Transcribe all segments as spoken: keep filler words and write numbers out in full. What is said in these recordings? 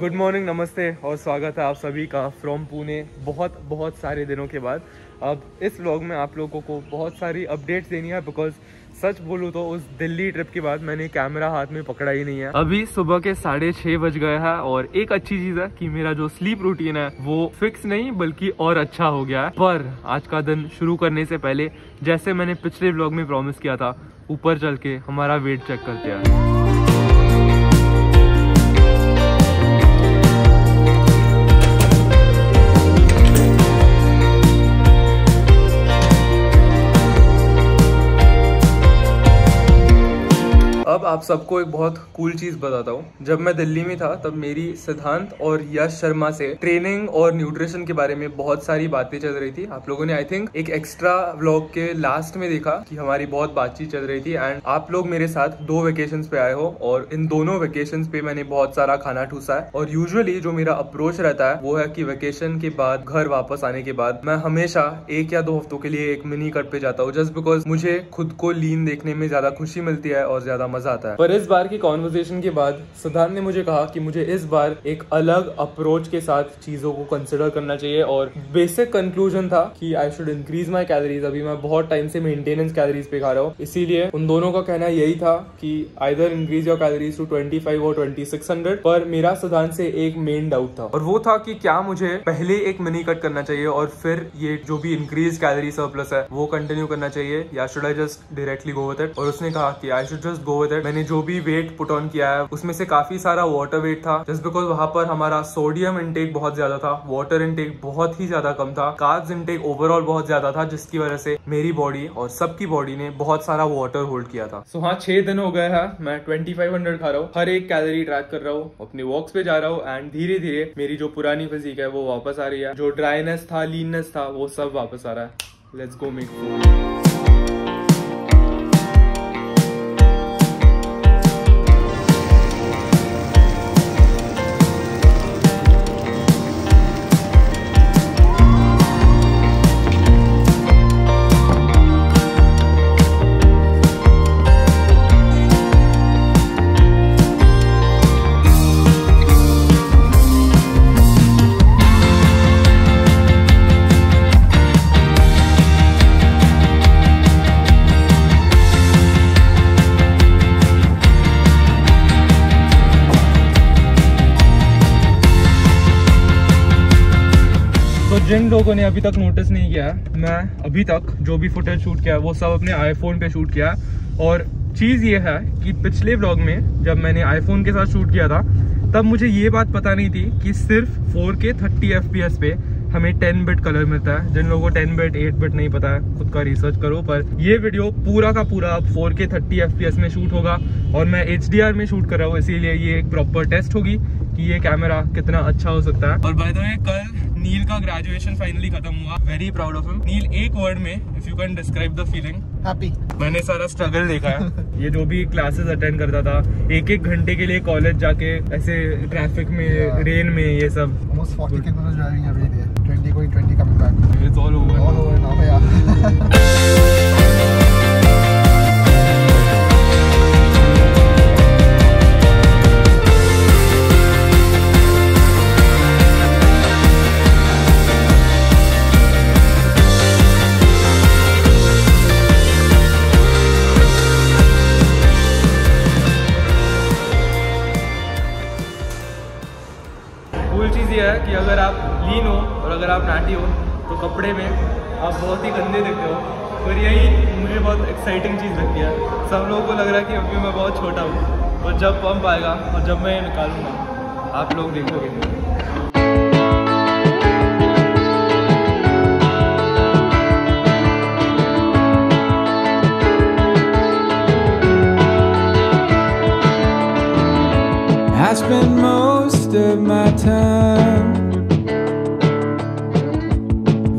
Good morning, नमस्ते और स्वागत है आप सभी का फ्रॉम पुणे। बहुत बहुत सारे दिनों के बाद अब इस व्लॉग में आप लोगों को बहुत सारी अपडेट्स देनी है, बिकॉज सच बोलूँ तो उस दिल्ली ट्रिप के बाद मैंने कैमरा हाथ में पकड़ा ही नहीं है। अभी सुबह के साढ़े छः बज गया है और एक अच्छी चीज़ है कि मेरा जो स्लीप रूटीन है वो फिक्स नहीं बल्कि और अच्छा हो गया है। पर आज का दिन शुरू करने से पहले, जैसे मैंने पिछले व्लॉग में प्रॉमिस किया था, ऊपर चल के हमारा वेट चेक करते हैं। अब आप सबको एक बहुत कूल चीज़ बताता हूँ। जब मैं दिल्ली में था तब मेरी सिद्धांत और यश शर्मा से ट्रेनिंग और न्यूट्रिशन के बारे में बहुत सारी बातें चल रही थी। आप लोगों ने आई थिंक एक एक्स्ट्रा व्लॉग के लास्ट में देखा कि हमारी बहुत बातचीत चल रही थी। एंड आप लोग मेरे साथ दो वेकेशंस पे आए हो और इन दोनों वेकेशंस पे मैंने बहुत सारा खाना ठूसा है। और यूजुअली जो मेरा अप्रोच रहता है वो है कि वेकेशन के बाद, घर वापस आने के बाद, मैं हमेशा एक या दो हफ्तों के लिए एक मिनी कट पे जाता हूँ, जस्ट बिकॉज मुझे खुद को लीन देखने में ज्यादा खुशी मिलती है और ज्यादा आता है। पर इस बार की कॉन्वर्सेशन के बाद सुधान ने मुझे कहा कि मुझे इस बार एक अलग अप्रोच के साथ चीजों को कंसिडर करना चाहिए। और बेसिक कंक्लूजन था कि I should increase my calories. अभी मैं बहुत टाइम से मेंटेनेंस कैलोरीज पे खा रहा हूँ, इसीलिए उन दोनों का कहना यही था कि either increase your calories to twenty five और ट्वेंटी सिक्स हंड्रेड। पर मेरा सुधान से एक मेन डाउट था और वो था कि क्या मुझे पहले एक मिनी कट करना चाहिए और फिर ये जो भी इंक्रीज कैलोरी सरप्लस है वो कंटिन्यू करना चाहिए, या should I just directly go with it. और उसने कहा कि आई शुड जस्ट गो। मैंने जो भी वेट पुट ऑन किया है उसमें से काफी सारा वाटर वेट था, जस्ट बिकॉज वहां पर हमारा सोडियम इनटेक बहुत ज्यादा था, वाटर इनटेक बहुत ही ज्यादा कम था, कार्ब्स इनटेक ओवरऑल बहुत ज्यादा था, जिसकी वजह से मेरी बॉडी और सबकी बॉडी ने बहुत सारा वाटर होल्ड किया था। सो so, हाँ, छह दिन हो गए हैं मैं ट्वेंटी फाइव हंड्रेड खा रहा हूँ, हर एक कैलोरी ट्रैक कर रहा हूँ, अपने वॉक्स पे जा रहा हूँ एंड धीरे धीरे मेरी जो पुरानी फिजिक है वो वापस आ रही है, जो ड्राइनेस था, लीननेस था, वो सब वापस आ रहा है। Let's go make food. जिन लोगों ने अभी तक नोटिस नहीं किया है, मैं अभी तक जो भी फुटेज शूट किया है वो सब अपने आईफोन पे शूट किया है। और चीज़ ये है कि पिछले व्लॉग में जब मैंने आईफोन के साथ शूट किया था तब मुझे ये बात पता नहीं थी कि सिर्फ four K thirty F P S पे हमें टेन बिट कलर मिलता है। जिन लोगों को टेन बिट एट बिट नहीं पता है, खुद का रिसर्च करो। पर ये वीडियो पूरा का पूरा अब four K thirty F P S में शूट होगा और मैं एच डी आर में शूट कर रहा हूँ, इसीलिए ये एक प्रॉपर टेस्ट होगी कि ये कैमरा कितना अच्छा हो सकता है। और बाय द वे, कल नील का ग्रेजुएशन फाइनली खत्म हुआ। Very proud of him. Neel, एक वर्ड में if you can describe the feeling. Happy. मैंने सारा स्ट्रगल देखा है। ये जो भी क्लासेस अटेंड करता था, एक एक घंटे के लिए कॉलेज जाके ऐसे ट्रैफिक में, रेन में, ये सब। Almost forty kilometers driving every day. twenty going twenty coming back. It's all over. All over now, yeah. कि अगर आप लीन हो और अगर आप नाटी हो तो कपड़े में आप बहुत ही गंदे दिखते हो। पर यही मुझे बहुत एक्साइटिंग चीज़ लगती है। सब लोगों को लग रहा है कि अभी मैं बहुत छोटा हूँ, और जब पंप आएगा और जब मैं ये निकालूंगा आप लोग देखोगे। I spend most of my time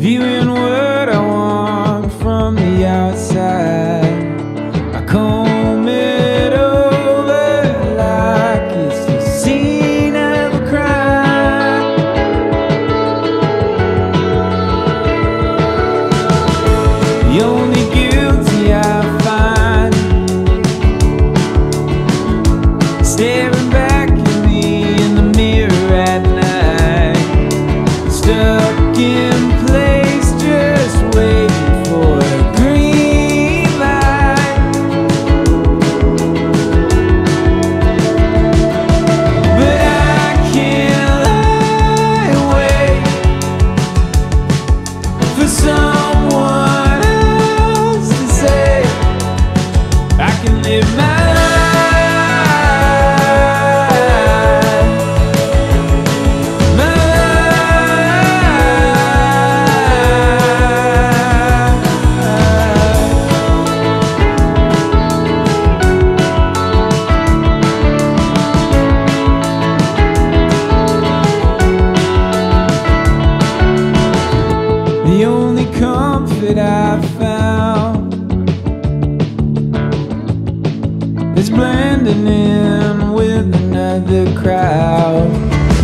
viewing what I want from the outside. I comb it over like it's the scene of a crime. The only guilty I find blending in with another crowd.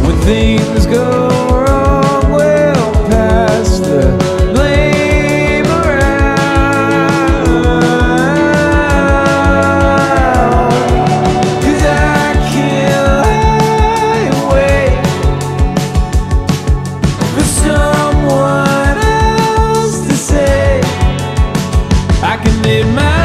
When things go wrong, we'll pass the blame around. 'Cause I can't lie awake for someone else to say I can live my life.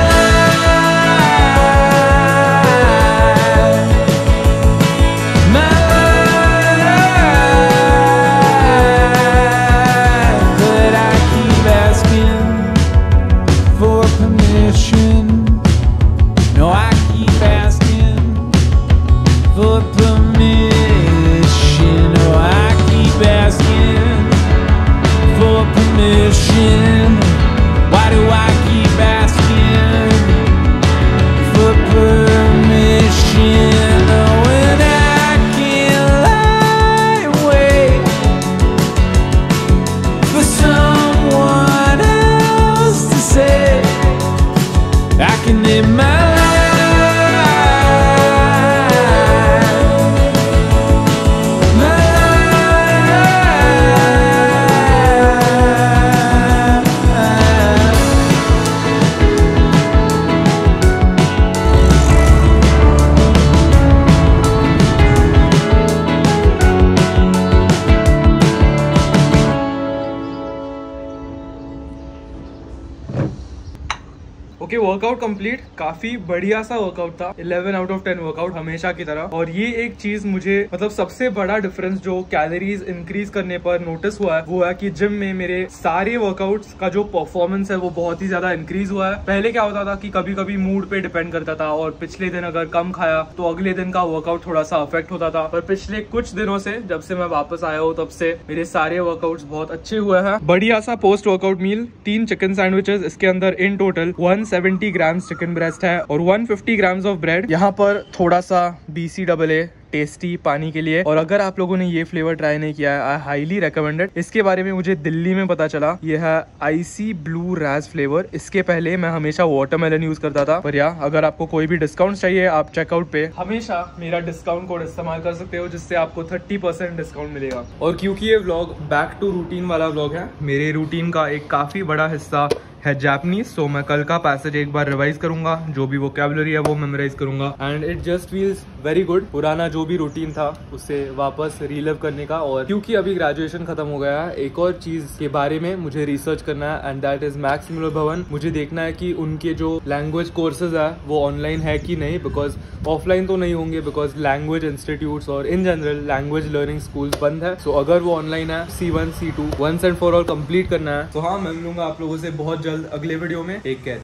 Okay, workout complete. काफी बढ़िया सा workout था, eleven out of ten workout हमेशा की तरह। और ये एक चीज मुझे मतलब सबसे बड़ा डिफरेंस जो कैलोरीज इंक्रीज करने पर नोटिस हुआ है वो है कि जिम में मेरे सारे वर्कआउट्स का जो परफॉर्मेंस है वो बहुत ही ज्यादा इंक्रीज हुआ है। पहले क्या होता था कि कभी कभी मूड पे डिपेंड करता था और पिछले दिन अगर कम खाया तो अगले दिन का वर्कआउट थोड़ा सा अफेक्ट होता था। पर पिछले कुछ दिनों से, जब से मैं वापस आया हूँ, तब से मेरे सारे वर्कआउट बहुत अच्छे हुए हैं। बढ़िया सा पोस्ट वर्कआउट मील, तीन चिकन सैंडविचेस, इसके अंदर in total one seventy grams chicken breast है और one fifty grams of bread. यहाँ पर थोड़ा सा B C double A tasty पानी के लिए। और अगर आप लोगों ने ये फ्लेवर ट्राई नहीं किया है, आई हाईली रिकमेंडेड। इसके बारे में मुझे दिल्ली में पता चला, यह है आईसी ब्लू राज फ्लेवर। इसके पहले मैं हमेशा वाटरमेलन यूज करता था। पर या अगर आपको कोई भी डिस्काउंट चाहिए, आप चेकआउट पे हमेशा मेरा डिस्काउंट कोड इस्तेमाल कर सकते हो, जिससे आपको थर्टी परसेंट डिस्काउंट मिलेगा। और क्योंकि ये व्लॉग बैक टू रूटीन वाला व्लॉग है, मेरे रूटीन का एक काफी बड़ा हिस्सा है जापनीज। सो मैं कल का पैसेज एक बार रिवाइज करूंगा, जो भी वोकैबुलरी है वो मेमोराइज करूंगा। And it just feels very good. पुराना जो भी रूटीन था उसे वापस रिलिव करने का। और क्योंकि अभी ग्रेजुएशन खत्म हो गया है, एक और चीज के बारे में मुझे रिसर्च करना है एंड दैट इज मैक्सिमिलियन भवन। मुझे देखना है कि उनके जो लैंग्वेज कोर्सेज है वो ऑनलाइन है कि नहीं, बिकॉज ऑफलाइन तो नहीं होंगे, बिकॉज लैंग्वेज इंस्टीट्यूट और in general language learning school बंद है। सो so, अगर वो ऑनलाइन है, C one C two once and for all complete करना है। तो हाँ, मैं मिलूंगा आप लोगों से बहुत जल्द अगले वीडियो में। Take care.